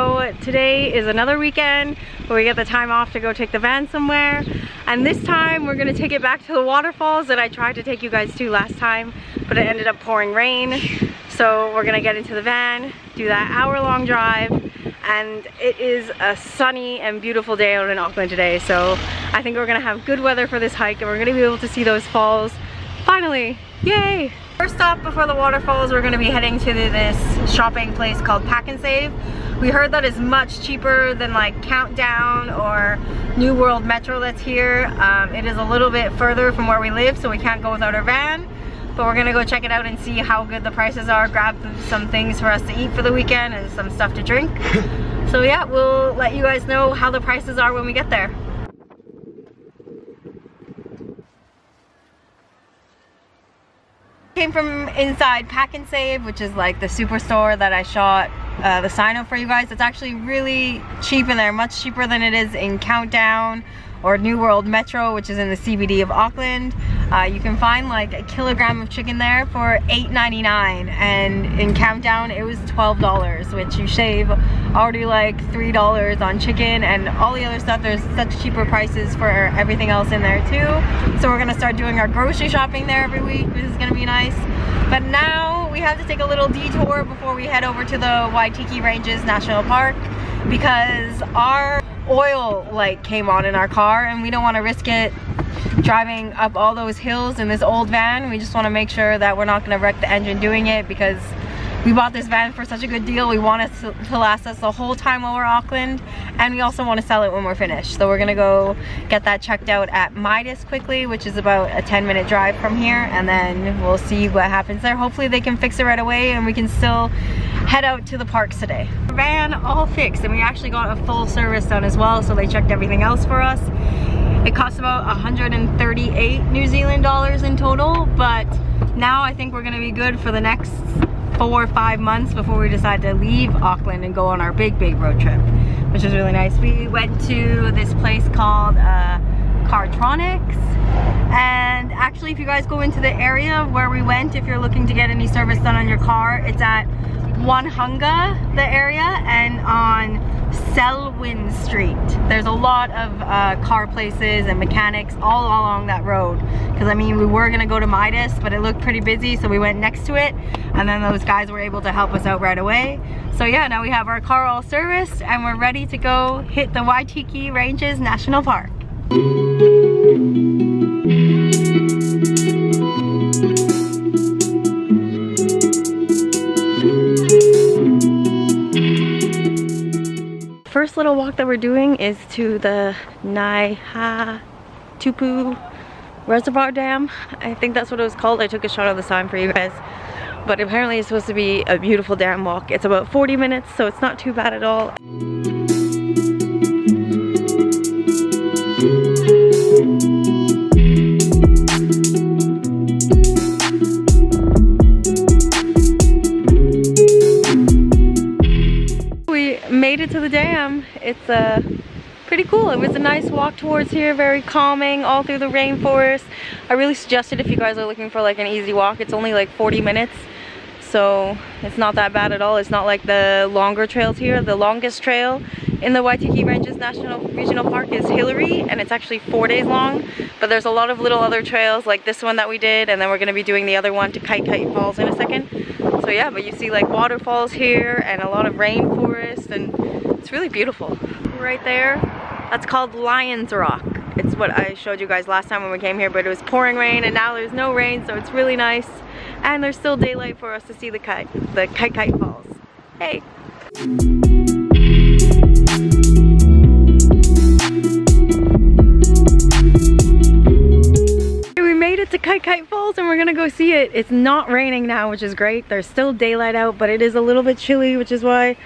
So today is another weekend where we get the time off to go take the van somewhere, and this time we're gonna take it back to the waterfalls that I tried to take you guys to last time, but it ended up pouring rain. So we're gonna get into the van, do that hour-long drive, and it is a sunny and beautiful day out in Auckland today. So I think we're gonna have good weather for this hike, and we're gonna be able to see those falls finally. Yay! First stop before the waterfalls, we're gonna be heading to this shopping place called Pack and Save. We heard that it's much cheaper than like Countdown or New World Metro that's here. It is a little bit further from where we live, so we can't go without our van. But we're gonna go check it out and see how good the prices are, grab some things for us to eat for the weekend and some stuff to drink. So yeah, we'll let you guys know how the prices are when we get there. Came from inside Pack and Save, which is like the superstore that I shot the sign up for you guys. It's actually really cheap in there, much cheaper than it is in Countdown or New World Metro, which is in the CBD of Auckland. You can find like a kilogram of chicken there for $8.99, and in Countdown it was $12, which you shave already like $3 on chicken and all the other stuff. There's such cheaper prices for everything else in there too. So we're gonna start doing our grocery shopping there every week. This is gonna be nice. But now we have to take a little detour before we head over to the Waitakere Ranges National Park, because our oil light came on in our car and we don't want to risk it driving up all those hills in this old van. We just want to make sure that we're not going to wreck the engine doing it, because we bought this van for such a good deal. We want it to last us the whole time while we're in Auckland, and we also want to sell it when we're finished. So we're going to go get that checked out at Midas quickly, which is about a 10-minute drive from here, and then we'll see what happens there. Hopefully they can fix it right away and we can still head out to the parks today. Van all fixed, and we actually got a full service done as well, so they checked everything else for us. It cost about 138 New Zealand dollars in total, but now I think we're going to be good for the next 4 or 5 months before we decide to leave Auckland and go on our big road trip, which is really nice. We went to this place called Cartronics, and actually if you guys go into the area where we went, if you're looking to get any service done on your car, it's at Wanhunga, the area, and on Selwyn Street. There's a lot of car places and mechanics all along that road, because I mean we were gonna go to Midas but it looked pretty busy, so we went next to it, and then those guys were able to help us out right away. So yeah, now we have our car all serviced and we're ready to go hit the Waitakere Ranges National Park. First little walk that we're doing is to the Nihotupu Reservoir Dam. I think that's what it was called. I took a shot of the sign for you guys. But apparently it's supposed to be a beautiful dam walk. It's about 40 minutes, so it's not too bad at all. To the dam. It's pretty cool. It was a nice walk towards here, very calming, all through the rainforest. I really suggest it if you guys are looking for like an easy walk. It's only like 40 minutes, so it's not that bad at all. It's not like the longer trails here. The longest trail in the Waitakere Ranges National Regional Park is Hillary, and it's actually 4 days long, but there's a lot of little other trails like this one that we did, and then we're going to be doing the other one to Kitekite Falls in a second. So yeah, but you see like waterfalls here and a lot of rainforest, and it's really beautiful. Right there, that's called Lion's Rock. It's what I showed you guys last time when we came here, but it was pouring rain, and now there's no rain, so it's really nice. And there's still daylight for us to see the Kitekite Falls. Hey! To Kitekite Falls, and we're gonna go see it. It's not raining now, which is great. There's still daylight out, but it is a little bit chilly, which is why I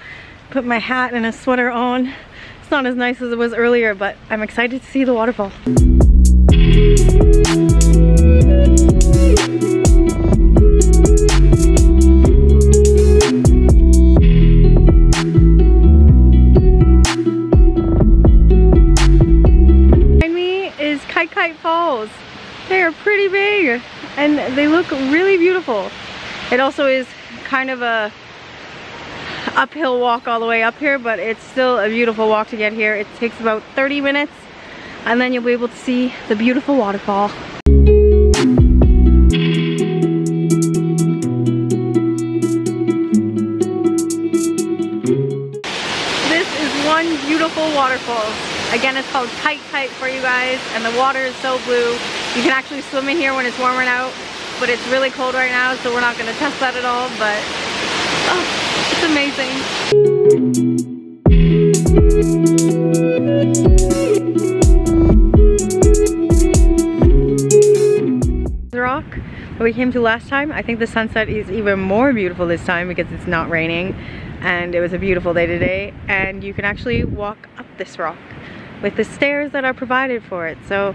put my hat and a sweater on. It's not as nice as it was earlier, but I'm excited to see the waterfall. Behind me is Kitekite Falls. They are pretty big and they look really beautiful. It also is kind of a uphill walk all the way up here, but it's still a beautiful walk to get here. It takes about 30 minutes, and then you'll be able to see the beautiful waterfall. This is one beautiful waterfall. Again, it's called Kitekite for you guys, and the water is so blue. You can actually swim in here when it's warmer out, but it's really cold right now, so we're not going to test that at all, but oh, it's amazing. The rock that we came to last time, I think the sunset is even more beautiful this time because it's not raining, and it was a beautiful day today, and you can actually walk up this rock with the stairs that are provided for it. So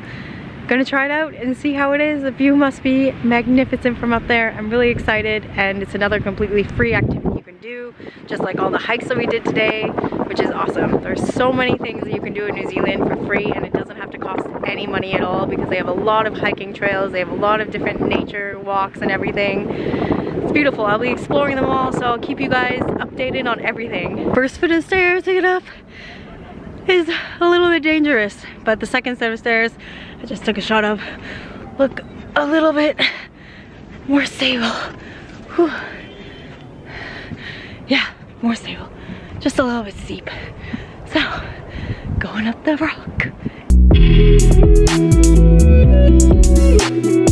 gonna try it out and see how it is. The view must be magnificent from up there. I'm really excited, and it's another completely free activity you can do, just like all the hikes that we did today, which is awesome. There's so many things that you can do in New Zealand for free, and it doesn't have to cost any money at all because they have a lot of hiking trails, they have a lot of different nature walks and everything. It's beautiful. I'll be exploring them all, so I'll keep you guys updated on everything. First foot of stairs to get up is a little bit dangerous, but the second set of stairs I just took a shot of look a little bit more stable. Whew. Yeah, more stable, just a little bit steep, so going up the rock.